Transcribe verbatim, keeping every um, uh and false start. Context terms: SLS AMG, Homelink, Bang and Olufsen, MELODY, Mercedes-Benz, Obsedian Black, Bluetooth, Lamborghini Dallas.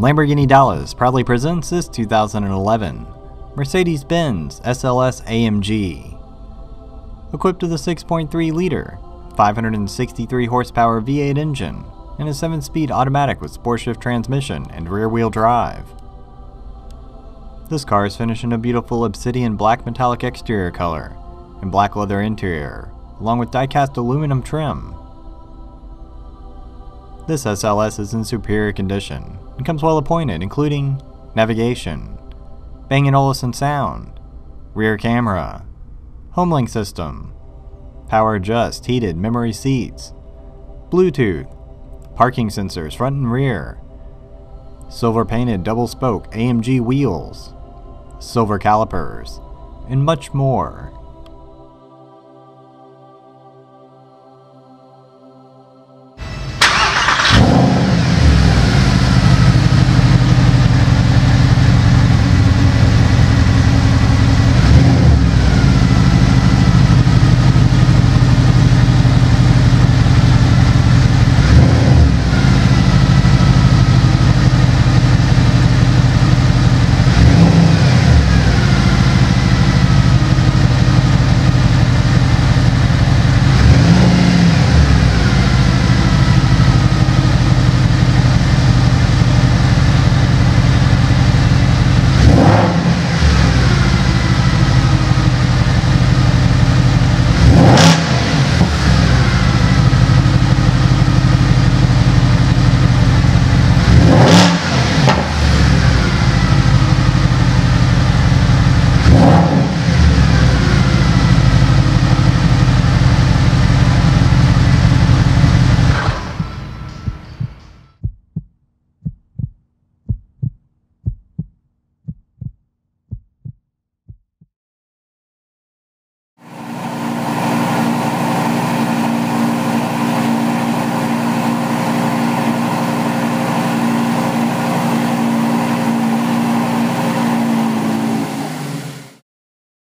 Lamborghini Dallas proudly presents this two thousand eleven Mercedes-Benz S L S A M G. Equipped with a six point three liter, five hundred sixty-three horsepower V eight engine and a seven speed automatic with sport shift transmission and rear-wheel drive. This car is finished in a beautiful obsidian black metallic exterior color and black leather interior, along with die-cast aluminum trim. This S L S is in superior condition and comes well appointed, including navigation, Bang and Olufsen sound, rear camera, Homelink system, power adjust heated memory seats, Bluetooth, parking sensors front and rear, silver painted double spoke A M G wheels, silver calipers, and much more.